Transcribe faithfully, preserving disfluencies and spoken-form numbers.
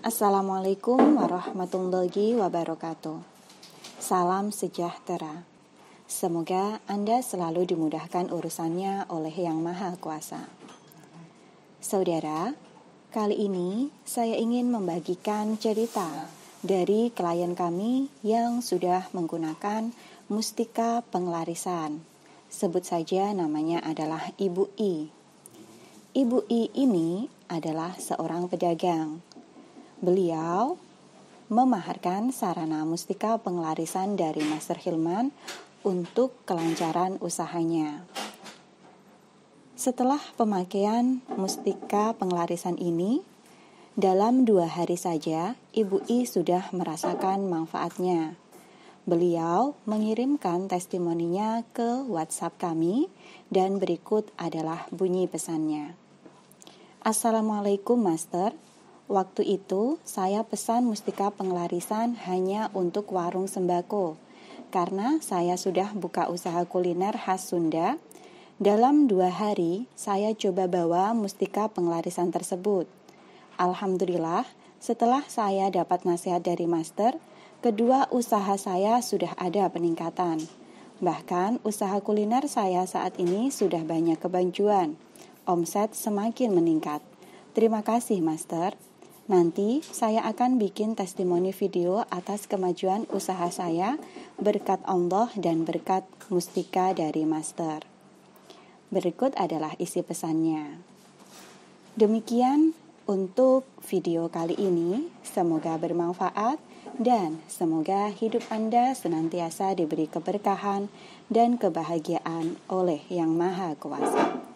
Assalamualaikum warahmatullahi wabarakatuh. Salam sejahtera. Semoga Anda selalu dimudahkan urusannya oleh Yang Maha Kuasa. Saudara, kali ini saya ingin membagikan cerita dari klien kami yang sudah menggunakan Mustika Penglarisan. Sebut saja namanya adalah Ibu I. Ibu I ini adalah seorang pedagang. Beliau memaharkan sarana mustika penglarisan dari Master Khilman untuk kelancaran usahanya. Setelah pemakaian mustika penglarisan ini, dalam dua hari saja Ibu I sudah merasakan manfaatnya. Beliau mengirimkan testimoninya ke WhatsApp kami dan berikut adalah bunyi pesannya. Assalamualaikum Master, waktu itu saya pesan mustika penglarisan hanya untuk warung sembako karena saya sudah buka usaha kuliner khas Sunda. Dalam dua hari saya coba bawa mustika penglarisan tersebut. Alhamdulillah, setelah saya dapat nasihat dari Master, kedua usaha saya sudah ada peningkatan. Bahkan usaha kuliner saya saat ini sudah banyak kebanjuan. Omset semakin meningkat. Terima kasih Master. Nanti saya akan bikin testimoni video atas kemajuan usaha saya berkat Allah dan berkat mustika dari Master. Berikut adalah isi pesannya. Demikian untuk video kali ini. Semoga bermanfaat dan semoga hidup Anda senantiasa diberi keberkahan dan kebahagiaan oleh Yang Maha Kuasa.